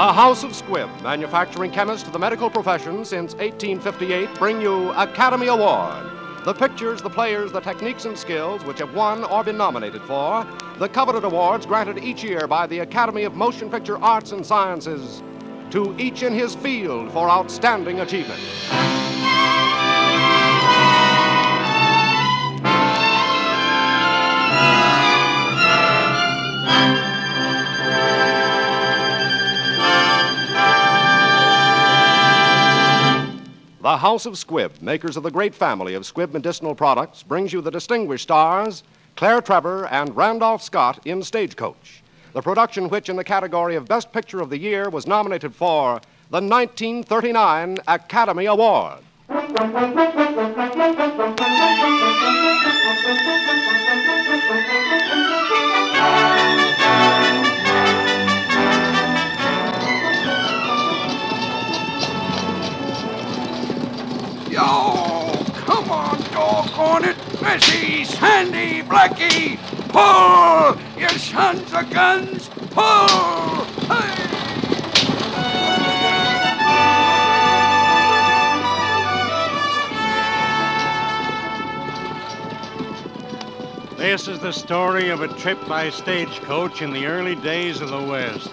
The House of Squibb, manufacturing chemists to the medical profession since 1858, bring you Academy Award. The pictures, the players, the techniques and skills which have won or been nominated for the coveted awards granted each year by the Academy of Motion Picture Arts and Sciences to each in his field for outstanding achievement. The House of Squibb, makers of the great family of Squibb medicinal products, brings you the distinguished stars Claire Trevor and Randolph Scott in Stagecoach, the production which in the category of Best Picture of the Year was nominated for the 1939 Academy Award. Messy, Sandy, Blackie, pull! Your sons of guns, pull! Hey! This is the story of a trip by stagecoach in the early days of the West.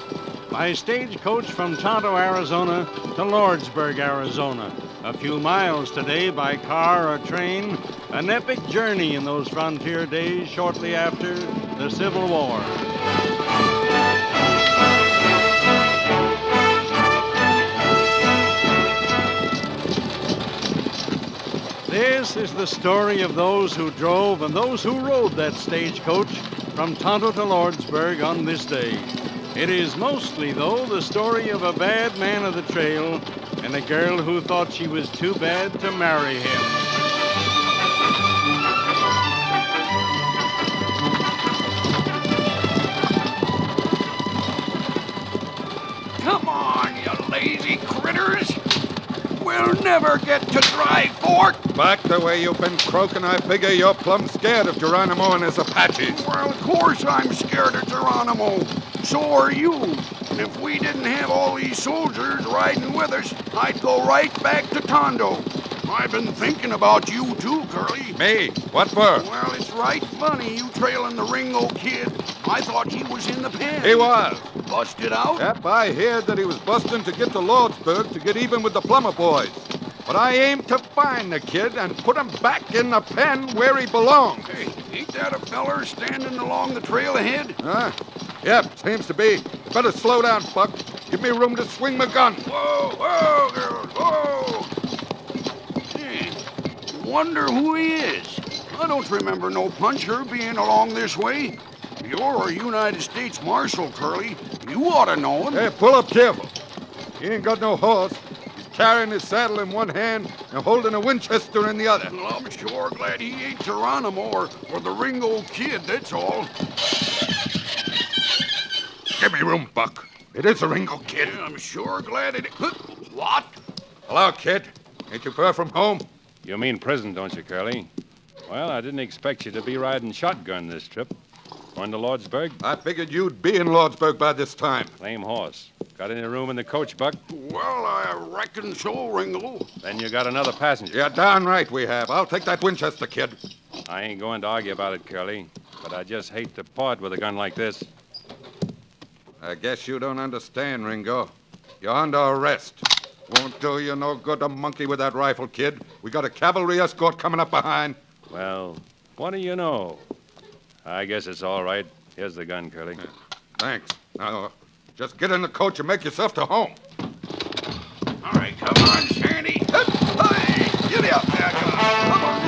By stagecoach from Tonto, Arizona to Lordsburg, Arizona. A few miles today by car or train. An epic journey in those frontier days shortly after the Civil War. This is the story of those who drove and those who rode that stagecoach from Tonto to Lordsburg on this day. It is mostly, though, the story of a bad man of the trail and a girl who thought she was too bad to marry him. We'll never get to Dry Fork. Back the way you've been croaking, I figure you're plumb scared of Geronimo and his Apaches. Well, of course I'm scared of Geronimo. So are you. And if we didn't have all these soldiers riding with us, I'd go right back to Tonto. I've been thinking about you too, Curly. Me? What for? Well, it's right funny you trailing the Ringo Kid. I thought he was in the pen. He was. Busted out? Yep, I heard that he was busting to get to Lordsburg to get even with the Plummer boys. But I aimed to find the kid and put him back in the pen where he belongs. Hey, ain't that a feller standing along the trail ahead? Yep, seems to be. Better slow down, Buck. Give me room to swing my gun. Whoa, whoa, girls, whoa. Gee, wonder who he is. I don't remember no puncher being along this way. You're a United States Marshal, Curly. You ought to know him. Hey, pull up careful. He ain't got no horse. He's carrying his saddle in one hand and holding a Winchester in the other. Well, I'm sure glad he ain't Geronimo or the Ringo Kid, that's all. Give me room, Buck. It is the Ringo Kid. Yeah, I'm sure glad it... What? Hello, kid. Ain't you far from home? You mean prison, don't you, Curly? Well, I didn't expect you to be riding shotgun this trip. Going to Lordsburg? I figured you'd be in Lordsburg by this time. Lame horse. Got any room in the coach, Buck? Well, I reckon so, Ringo. Then you got another passenger. Yeah, darn right we have. I'll take that Winchester, kid. I ain't going to argue about it, Curly, but I just hate to part with a gun like this. I guess you don't understand, Ringo. You're under arrest. Won't do you no good to monkey with that rifle, kid. We got a cavalry escort coming up behind. Well, what do you know? I guess it's all right. Here's the gun, Curly. Yeah, thanks. Now, just get in the coach and make yourself to home. All right, come on, Sandy. Hey, get up there. Come on.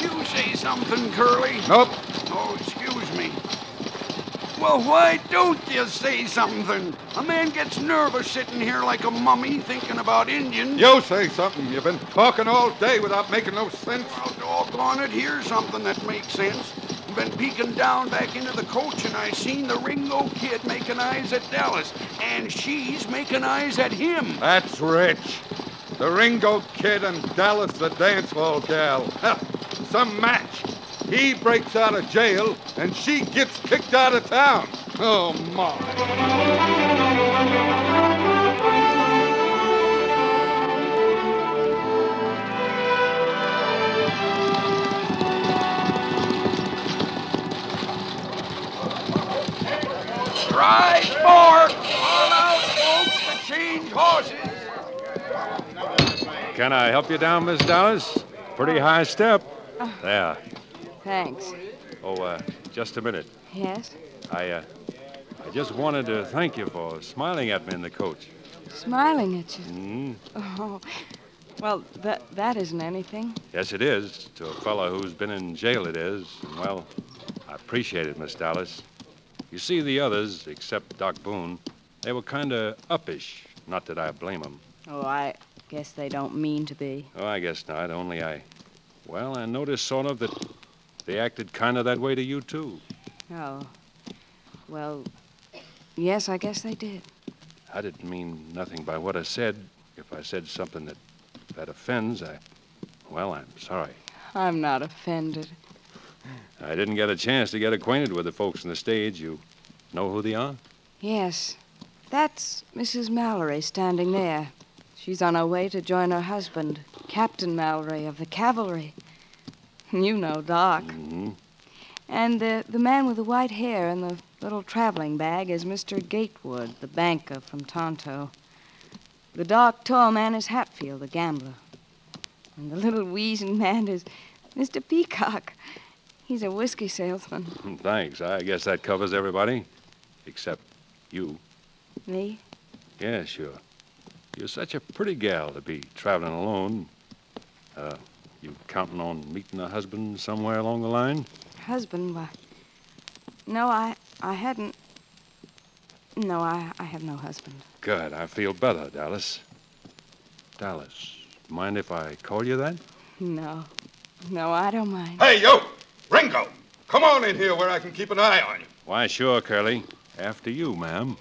You say something, Curly? Nope. Oh, excuse me. Well, why don't you say something? A man gets nervous sitting here like a mummy thinking about Indians. You say something. You've been talking all day without making no sense. Well, doggone it, here's something that makes sense. been peeking down back into the coach, and I seen the Ringo Kid making eyes at Dallas, and she's making eyes at him. That's rich. The Ringo Kid and Dallas the dance hall gal. Some match. He breaks out of jail, and she gets kicked out of town. Oh, my. Ride more! All out, folks, to change horses. Can I help you down, Miss Dallas? Pretty high step. There. Thanks. Oh, just a minute. Yes? I just wanted to thank you for smiling at me in the coach. Smiling at you? Mm-hmm. Oh, well, that isn't anything. Yes, it is. To a fellow who's been in jail, it is. And, well, I appreciate it, Miss Dallas. You see, the others, except Doc Boone, they were kind of uppish. Not that I blame them. Oh, I guess they don't mean to be. Oh, I guess not. Only I noticed sort of that they acted kind of that way to you, too. Oh. Well, yes, I guess they did. I didn't mean nothing by what I said. If I said something that offends, I'm sorry. I'm not offended. I didn't get a chance to get acquainted with the folks on the stage. You know who they are? Yes. That's Mrs. Mallory standing there. She's on her way to join her husband, Captain Mallory of the cavalry. You know Doc. Mm-hmm. And the man with the white hair and the little traveling bag is Mr. Gatewood, the banker from Tonto. The dark, tall man is Hatfield, the gambler. And the little wheezing man is Mr. Peacock. He's a whiskey salesman. Thanks. I guess that covers everybody, except you. Me? Yeah, sure. You're such a pretty gal to be traveling alone. You counting on meeting a husband somewhere along the line? Husband? Why? No, I hadn't. No, I have no husband. Good. I feel better, Dallas. Dallas, mind if I call you that? No. No, I don't mind. Hey, yo! Ringo, come on in here where I can keep an eye on you. Why, sure, Curly. After you, ma'am.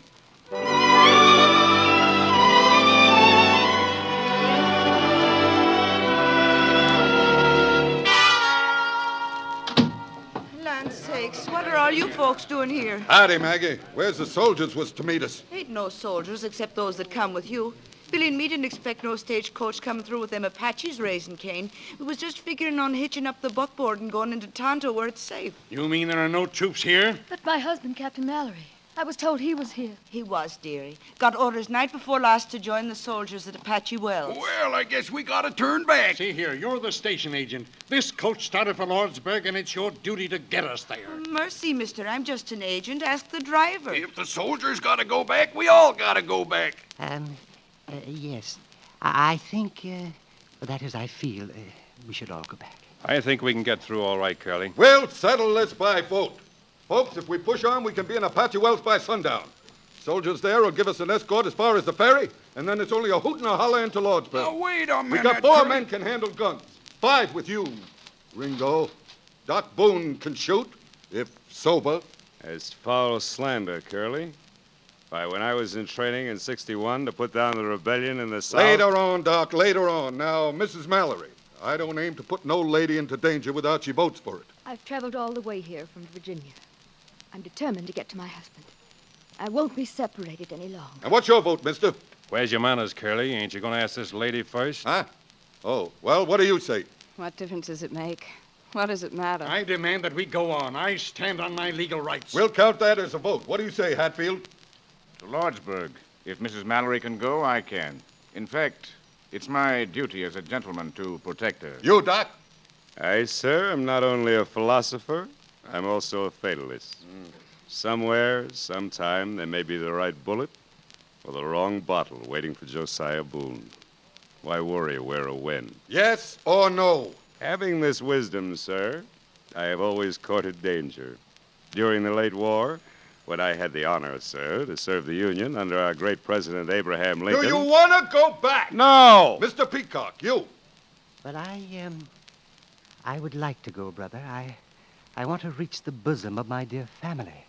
Land sakes, what are all you folks doing here? Howdy, Maggie. Where's the soldiers was to meet us? Ain't no soldiers except those that come with you. Billy and me didn't expect no stagecoach coming through with them Apaches raising Cain. We was just figuring on hitching up the buckboard and going into Tonto where it's safe. You mean there are no troops here? But my husband, Captain Mallory. I was told he was here. He was, dearie. Got orders night before last to join the soldiers at Apache Wells. Well, I guess we gotta turn back. See here, you're the station agent. This coach started for Lordsburg, and it's your duty to get us there. Mercy, mister. I'm just an agent. Ask the driver. If the soldiers gotta go back, we all gotta go back. Yes. I think, that is, I feel, we should all go back. I think we can get through all right, Curly. We'll settle this by vote. Folks, if we push on, we can be in Apache Wells by sundown. Soldiers there will give us an escort as far as the ferry, and then it's only a hoot and a holler into Lordsburg. Now, wait a minute. We got four men can handle guns. Five with you, Ringo. Doc Boone can shoot, if sober. As foul slander, Curly. Why, when I was in training in 61 to put down the rebellion in the South... Later on, Doc, later on. Now, Mrs. Mallory, I don't aim to put no lady into danger without she votes for it. I've traveled all the way here from Virginia. I'm determined to get to my husband. I won't be separated any longer. And what's your vote, mister? Where's your manners, Curly? Ain't you going to ask this lady first? Huh? Oh, well, what do you say? What difference does it make? What does it matter? I demand that we go on. I stand on my legal rights. We'll count that as a vote. What do you say, Hatfield? To Lordsburg. If Mrs. Mallory can go, I can. In fact, it's my duty as a gentleman to protect her. You, Doc? I, sir, am not only a philosopher, I'm also a fatalist. Mm. Somewhere, sometime, there may be the right bullet or the wrong bottle waiting for Josiah Boone. Why worry where or when? Yes or no? Having this wisdom, sir, I have always courted danger. During the late war... when I had the honor, sir, to serve the Union under our great President Abraham Lincoln... Do you want to go back? No! Mr. Peacock, you. But I would like to go, brother. I I want to reach the bosom of my dear family.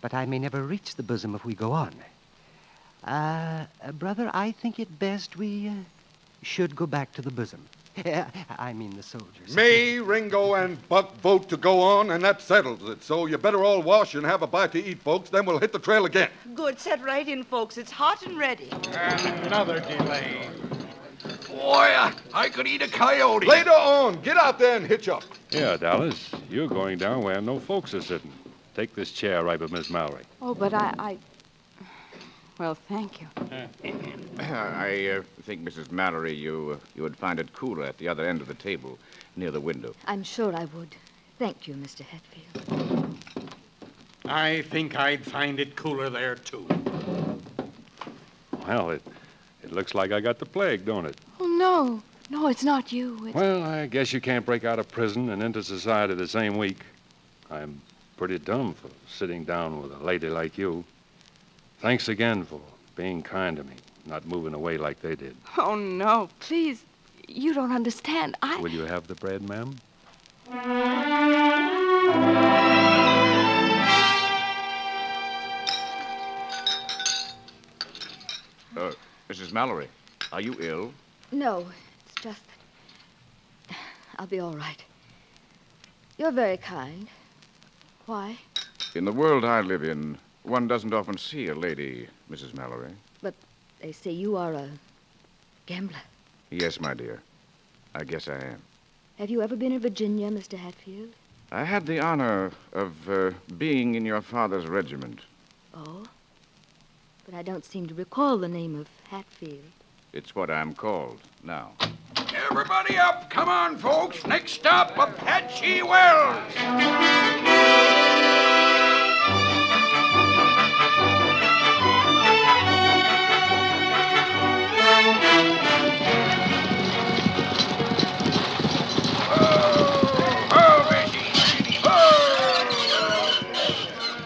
But I may never reach the bosom if we go on. Brother, I think it best we should go back to the bosom. I mean the soldiers. Me, Ringo, and Buck vote to go on, and that settles it. So you better all wash and have a bite to eat, folks. Then we'll hit the trail again. Good. Set right in, folks. It's hot and ready. Another delay. Boy, I could eat a coyote. Later on. Get out there and hitch up. Yeah, Dallas, you're going down where no folks are sitting. Take this chair right with Miss Mallory. Oh, but I... Well, thank you. I think, Mrs. Mallory, you would find it cooler at the other end of the table, near the window. I'm sure I would. Thank you, Mr. Hatfield. I think I'd find it cooler there, too. Well, it looks like I got the plague, don't it? Oh, no. No, it's not you. It's... Well, I guess you can't break out of prison and enter society the same week. I'm pretty dumb for sitting down with a lady like you. Thanks again for being kind to me, not moving away like they did. Oh, no, please. You don't understand. I... Will you have the bread, ma'am? Mrs. Mallory, are you ill? No, it's just that I'll be all right. You're very kind. Why? In the world I live in, one doesn't often see a lady, Mrs. Mallory. But they say you are a gambler. Yes, my dear. I guess I am. Have you ever been in Virginia, Mr. Hatfield? I had the honor of being in your father's regiment. Oh? But I don't seem to recall the name of Hatfield. It's what I'm called now. Everybody up! Come on, folks! Next stop, Apache Wells!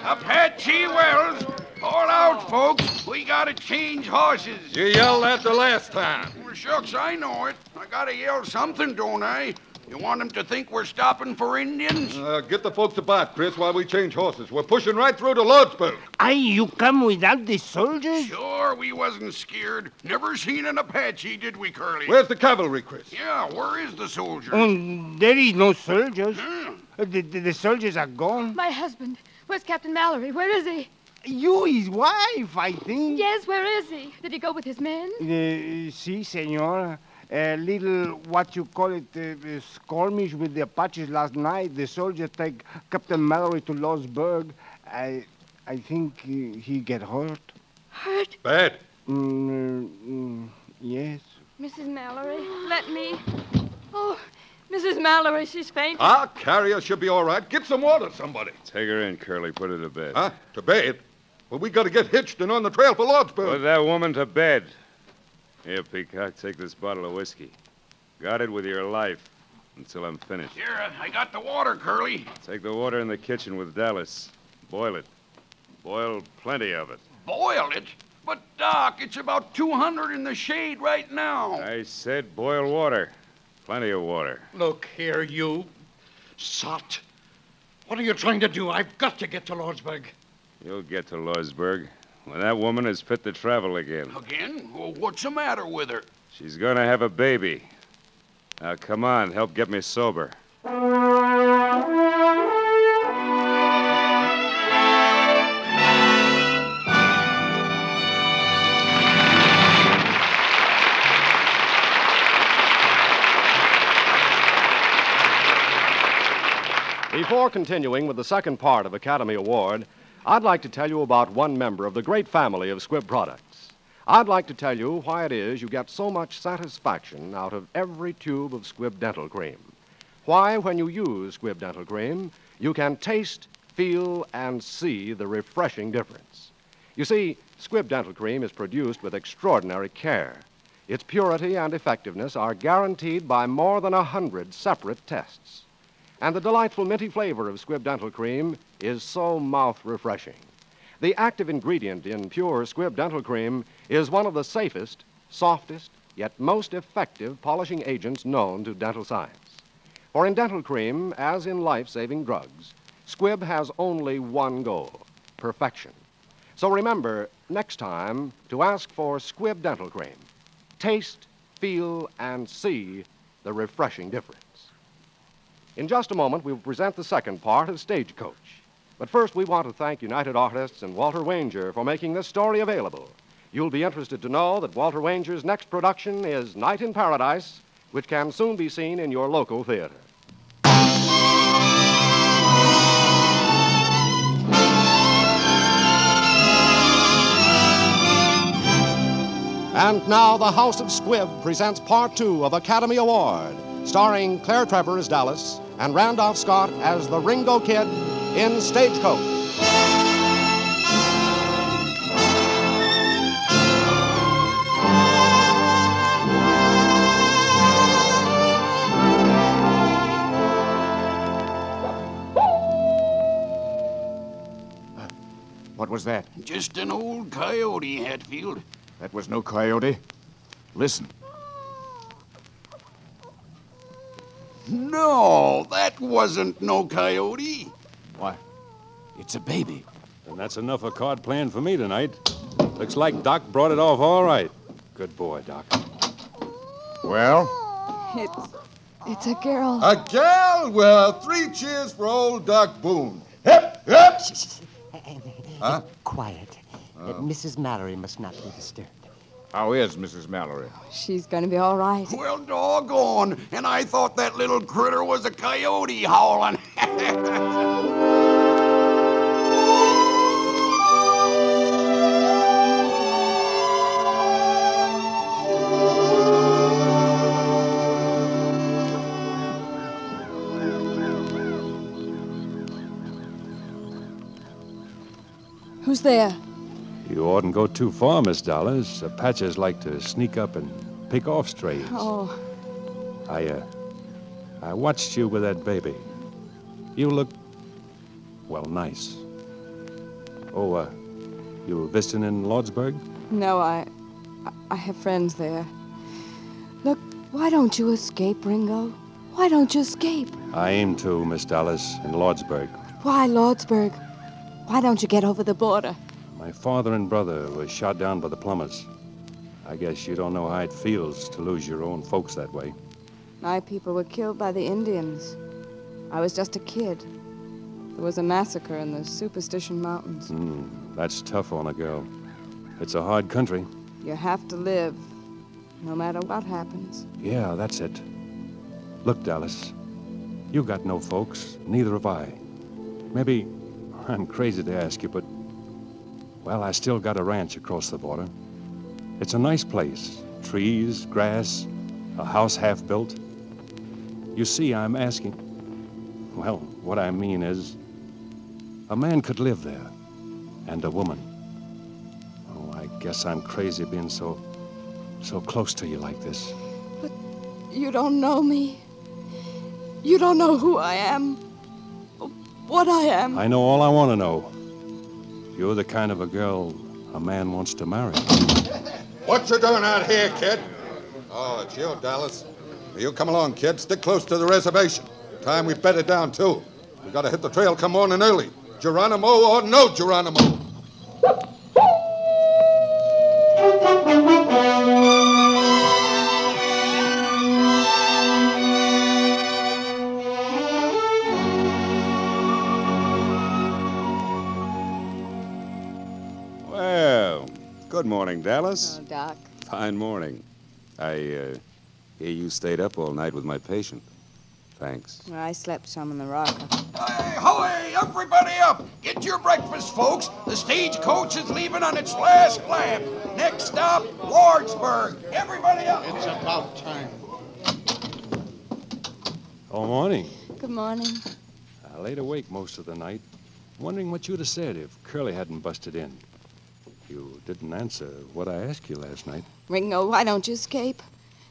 Apache Wells, all out, folks. We gotta change horses. You yelled that the last time. Well, shucks, I know it. I gotta yell something, don't I? You want them to think we're stopping for Indians? Get the folks about, Chris, while we change horses. We're pushing right through to Lordsburg. Aye, you come without the soldiers? Sure, we wasn't scared. Never seen an Apache, did we, Curly? Where's the cavalry, Chris? Yeah, where is the soldiers? There is no soldiers. Hmm. The soldiers are gone. My husband... Where's Captain Mallory? Where is he? You, his wife, I think. Yes, where is he? Did he go with his men? Si, senora. A little, what you call it, skirmish with the Apaches last night. The soldiers take Captain Mallory to Lordsburg. I think he get hurt. Hurt? Bad. Yes. Mrs. Mallory, let me. Oh, Mrs. Mallory, she's fainting. Our carrier should be all right. Get some water, somebody. Take her in, Curly. Put her to bed. Huh? To bed? Well, we got to get hitched and on the trail for Lordsburg. Put that woman to bed. Here, Peacock, take this bottle of whiskey. Guard it with your life until I'm finished. Here, I got the water, Curly. Take the water in the kitchen with Dallas. Boil it. Boil plenty of it. Boil it? But, Doc, it's about 200 in the shade right now. I said boil water. Plenty of water. Look here, you sot. What are you trying to do? I've got to get to Lordsburg. You'll get to Lordsburg when that woman is fit to travel again. Again? Well, what's the matter with her? She's going to have a baby. Now, come on, help get me sober. Before continuing with the second part of Academy Award, I'd like to tell you about one member of the great family of Squibb products. I'd like to tell you why it is you get so much satisfaction out of every tube of Squibb Dental Cream. Why, when you use Squibb Dental Cream, you can taste, feel, and see the refreshing difference. You see, Squibb Dental Cream is produced with extraordinary care. Its purity and effectiveness are guaranteed by more than 100 separate tests. And the delightful minty flavor of Squibb Dental Cream is so mouth-refreshing. The active ingredient in pure Squibb Dental Cream is one of the safest, softest, yet most effective polishing agents known to dental science. For in dental cream, as in life-saving drugs, Squibb has only one goal, perfection. So remember, next time, to ask for Squibb Dental Cream. Taste, feel, and see the refreshing difference. In just a moment, we will present the second part of Stagecoach. But first, we want to thank United Artists and Walter Wanger for making this story available. You'll be interested to know that Walter Wanger's next production is Night in Paradise, which can soon be seen in your local theater. And now the House of Squibb presents Part 2 of Academy Award, starring Claire Trevor as Dallas and Randolph Scott as the Ringo Kid in Stagecoach. What was that? Just an old coyote, Hatfield. That was no coyote. Listen. No, that wasn't no coyote. What? It's a baby. And that's enough of card playing for me tonight. Looks like Doc brought it off all right. Good boy, Doc. Well? It's a girl. A girl? Well, three cheers for old Doc Boone. Hip, hip! Huh? Quiet. Mrs. Mallory must not be disturbed. How is Mrs. Mallory? She's going to be all right. Well, doggone. And I thought that little critter was a coyote howling. Who's there? You oughtn't go too far, Miss Dallas. Apaches like to sneak up and pick off strays. Oh. I watched you with that baby. You look, well, nice. Oh, you were visiting in Lordsburg? No, I have friends there. Look, why don't you escape, Ringo? Why don't you escape? I aim to, Miss Dallas, in Lordsburg. Why Lordsburg? Why don't you get over the border? My father and brother were shot down by the Plummers. I guess you don't know how it feels to lose your own folks that way. My people were killed by the Indians. I was just a kid. There was a massacre in the Superstition Mountains. That's tough on a girl. It's a hard country. You have to live, no matter what happens. Yeah, that's it. Look, Dallas, you got no folks, neither have I. Maybe I'm crazy to ask you, but well, I still got a ranch across the border. It's a nice place. Trees, grass, a house half-built. You see, I'm asking... Well, what I mean is, a man could live there, and a woman. Oh, I guess I'm crazy being so close to you like this. But you don't know me. You don't know who I am, what I am. I know all I want to know. You're the kind of a girl a man wants to marry. What you doing out here, kid? Oh, it's you, Dallas. You come along, kid. Stick close to the reservation. Time we've bedded down, too. We've got to hit the trail come morning early. Geronimo or no Geronimo. Good morning, Dallas. Oh, Doc. Fine morning. I hear you stayed up all night with my patient. Thanks. Well, I slept some in the rocker. Hey, hoey, everybody up! Get your breakfast, folks. The stagecoach is leaving on its last lap. Next stop, Lordsburg. Everybody up! It's about time. Good morning. Good morning. I laid awake most of the night, wondering what you'd have said if Curly hadn't busted in. You didn't answer what I asked you last night. Ringo, why don't you escape?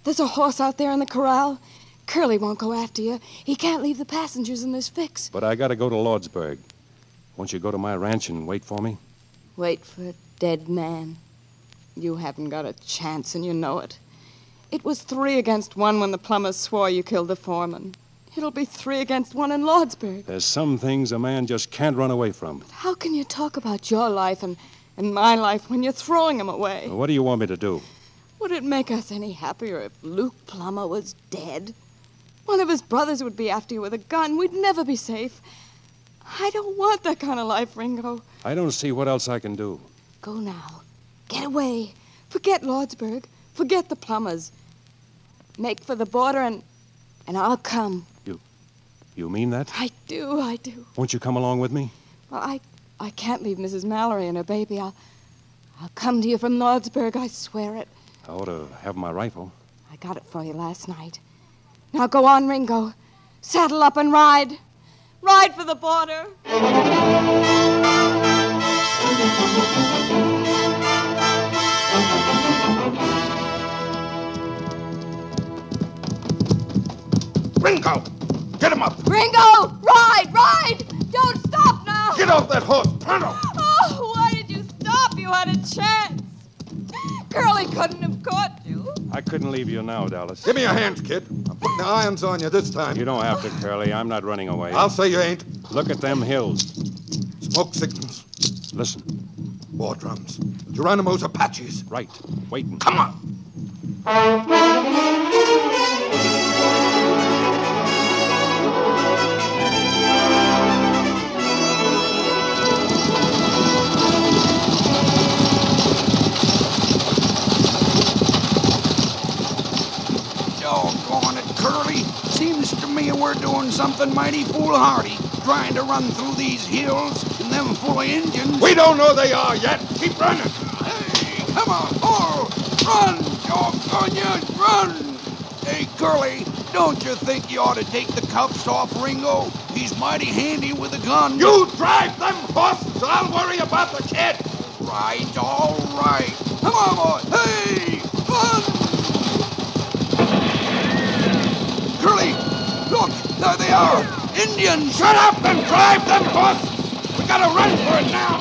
There's a horse out there in the corral. Curly won't go after you. He can't leave the passengers in this fix. But I gotta go to Lordsburg. Won't you go to my ranch and wait for me? Wait for a dead man? You haven't got a chance, and you know it. It was 3 against 1 when the Plumbers swore you killed the foreman. It'll be 3 against 1 in Lordsburg. There's some things a man just can't run away from. But how can you talk about your life and my life when you're throwing them away? Well, what do you want me to do? Would it make us any happier if Luke Plummer was dead? One of his brothers would be after you with a gun. We'd never be safe. I don't want that kind of life, Ringo. I don't see what else I can do. Go now. Get away. Forget Lordsburg. Forget the Plumbers. Make for the border and I'll come. You mean that? I do. Won't you come along with me? Well, I can't leave Mrs. Mallory and her baby. I'll come to you from Lordsburg, I swear it. I ought to have my rifle. I got it for you last night. Now go on, Ringo. Saddle up and ride. Ride for the border. Ringo! Get him up! Ringo! Ride! Don't stop now! Get off that horse, Tonto! Oh, why did you stop? You had a chance. Curly couldn't have caught you. I couldn't leave you now, Dallas. Give me your hands, kid. I'm putting the irons on you this time. You don't have to, Curly. I'm not running away. I'll say you ain't. Look at them hills. Smoke signals. Listen. War drums. Geronimo's Apaches. Right. Waiting. Come on! We're doing something mighty foolhardy, trying to run through these hills and them full of Indians. We don't know they are yet. Keep running. Hey, come on, fool. Run, doggone you, run. Hey, Curly, don't you think you ought to take the cuffs off Ringo? He's mighty handy with a gun. You drive them horses. I'll worry about the kid. Right, all right. Come on, boy. Hey, run. Curly. Look, there they are! Indians! Shut up and drive them horses! We gotta run for it now!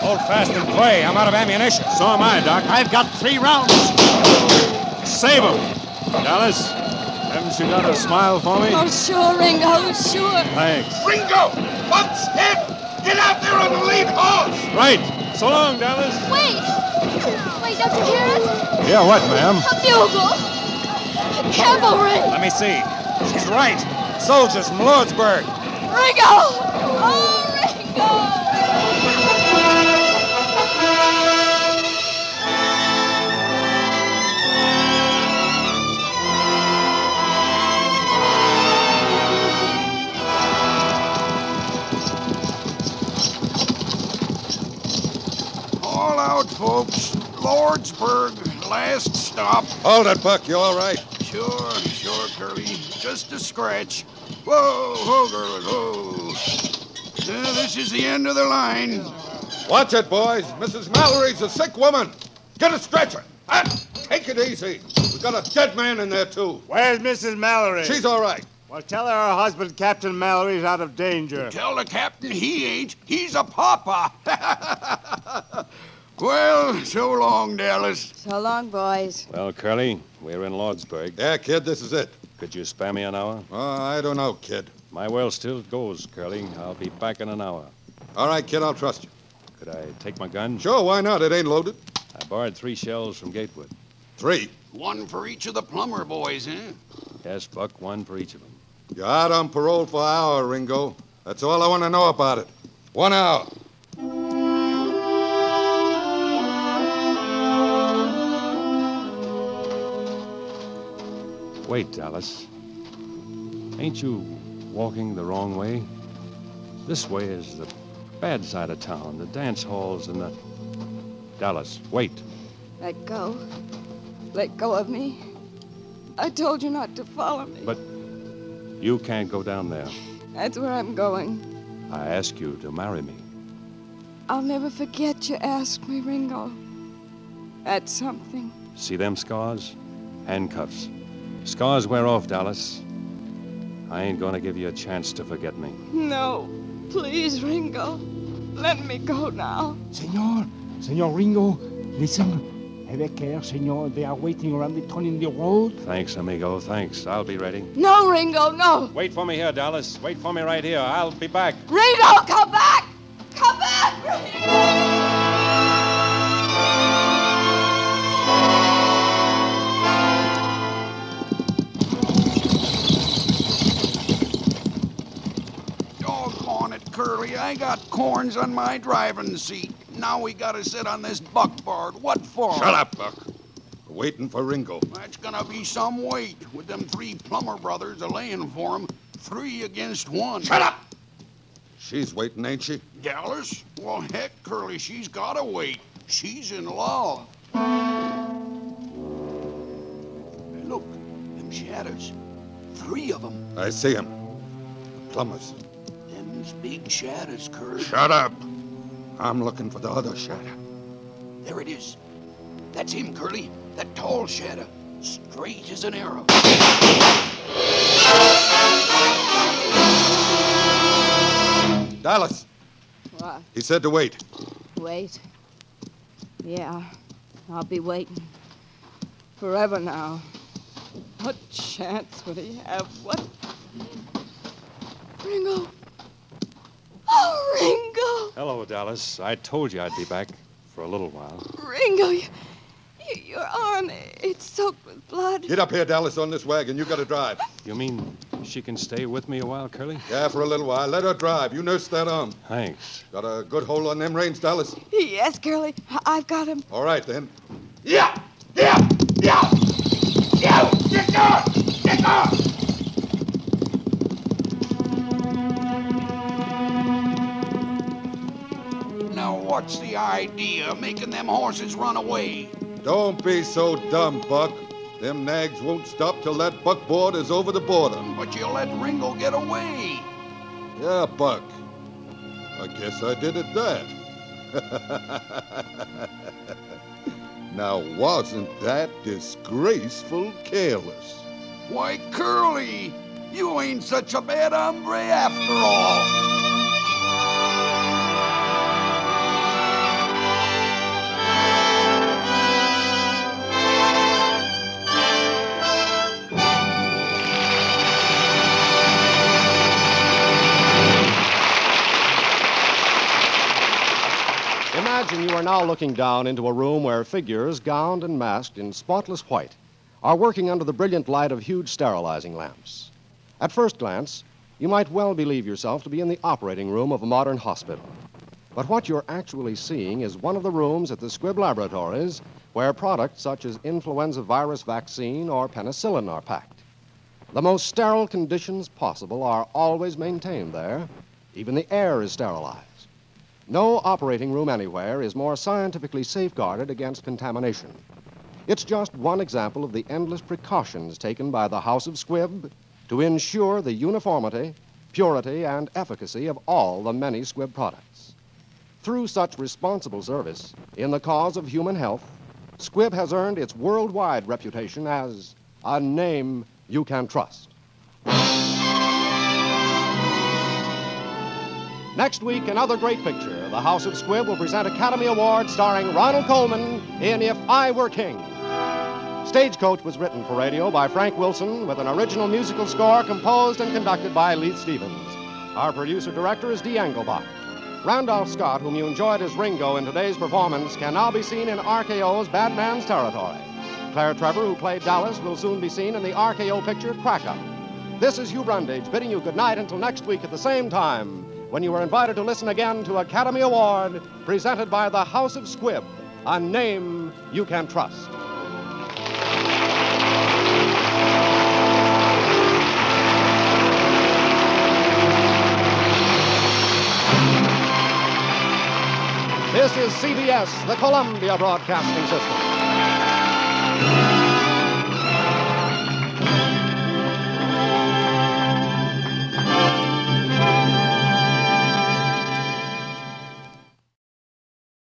Hold fast and play. I'm out of ammunition. So am I, Doc. I've got 3 rounds. Save them. Dallas. Haven't you got a smile for me? Oh, sure, Ringo, sure. Thanks. Ringo! Buck's head! Get out there on the lead horse! Right. So long, Dallas. Wait, don't you hear it? Yeah, what, ma'am? A bugle. Cavalry. Let me see. She's right. Soldiers from Lordsburg. Ringo! Oh, Ringo! Out, folks. Lordsburg, last stop. Hold it, Buck. You all right? Sure, Curly. Just a scratch. Whoa, Curly, whoa. This is the end of the line. Watch it, boys. Mrs. Mallory's a sick woman. Get a stretcher. Take it easy. We've got a dead man in there, too. Where's Mrs. Mallory? She's all right. Well, tell her her husband, Captain Mallory's out of danger. Tell the captain he ain't. He's a papa. Well, so long, Dallas. So long, boys. Well, Curly, we're in Lordsburg. Yeah, kid, this is it. Could you spare me an hour? I don't know, kid. My well still goes, Curly. I'll be back in an hour. All right, kid, I'll trust you. Could I take my gun? Sure, why not? It ain't loaded. I borrowed 3 shells from Gatewood. 3? 1 for each of the Plummer boys, eh? Yes, Buck, 1 for each of them. You're out on parole for an hour, Ringo. That's all I want to know about it. 1 hour. Wait, Dallas. Ain't you walking the wrong way? This way is the bad side of town, the dance halls and the... Dallas, wait. Let go. Let go of me. I told you not to follow me. But you can't go down there. That's where I'm going. I asked you to marry me. I'll never forget you asked me, Ringo. That's something. See them scars? Handcuffs. Scars wear off, Dallas. I ain't gonna give you a chance to forget me. No, please, Ringo. Let me go now. Senor, Senor Ringo, listen. Have a care, senor. They are waiting around the turn in the road. Thanks, amigo, thanks. I'll be ready. No, Ringo, no. Wait for me here, Dallas. Wait for me right here. I'll be back. Ringo, come back! Come back, Ringo! Curly, I got corns on my driving seat. Now we gotta sit on this buckboard. What for? Shut up, Buck. We're waiting for Ringo. That's gonna be some wait with them three Plummer brothers a-laying for him. 3 against 1. Shut up! She's waiting, ain't she? Dallas? Well, heck, Curly, she's gotta wait. She's in love. Hey, look, them shadows. 3 of them. I see them. The Plummers. Big shadows, Curly. Shut up. I'm looking for the other shadow. There it is. That's him, Curly. That tall shadow. Straight as an arrow. Dallas. What? He said to wait. Wait? Yeah. I'll be waiting. Forever now. What chance would he have? What? Ringo. Oh, Ringo! Hello, Dallas. I told you I'd be back for a little while. Ringo, your arm, it's soaked with blood. Get up here, Dallas, on this wagon. You gotta drive. You mean she can stay with me a while, Curly? Yeah, for a little while. Let her drive. You nurse that arm. Thanks. Got a good hold on them reins, Dallas? Yes, Curly. I've got him. All right, then. Yeah! Yeah! Yeah! Yeah! Get down! Get down! What's the idea of making them horses run away? Don't be so dumb, Buck. Them nags won't stop till that buckboard is over the border. But you let Ringo get away. Yeah, Buck. I guess I did it that. Now, wasn't that disgraceful careless? Why, Curly, you ain't such a bad hombre after all. Imagine you are now looking down into a room where figures, gowned and masked in spotless white, are working under the brilliant light of huge sterilizing lamps. At first glance, you might well believe yourself to be in the operating room of a modern hospital. But what you're actually seeing is one of the rooms at the Squibb Laboratories where products such as influenza virus vaccine or penicillin are packed. The most sterile conditions possible are always maintained there. Even the air is sterilized. No operating room anywhere is more scientifically safeguarded against contamination. It's just one example of the endless precautions taken by the House of Squibb to ensure the uniformity, purity, and efficacy of all the many Squibb products. Through such responsible service in the cause of human health, Squibb has earned its worldwide reputation as a name you can trust. Next week, another great picture. The House of Squibb will present Academy Awards starring Ronald Colman in If I Were King. Stagecoach was written for radio by Frank Wilson with an original musical score composed and conducted by Leith Stevens. Our producer-director is Dee Engelbach. Randolph Scott, whom you enjoyed as Ringo in today's performance, can now be seen in RKO's Bad Man's Territory. Claire Trevor, who played Dallas, will soon be seen in the RKO picture Crack Up. This is Hugh Brundage bidding you good night until next week at the same time, when you were invited to listen again to Academy Award, presented by the House of Squibb, a name you can trust. This is CBS, the Columbia Broadcasting System.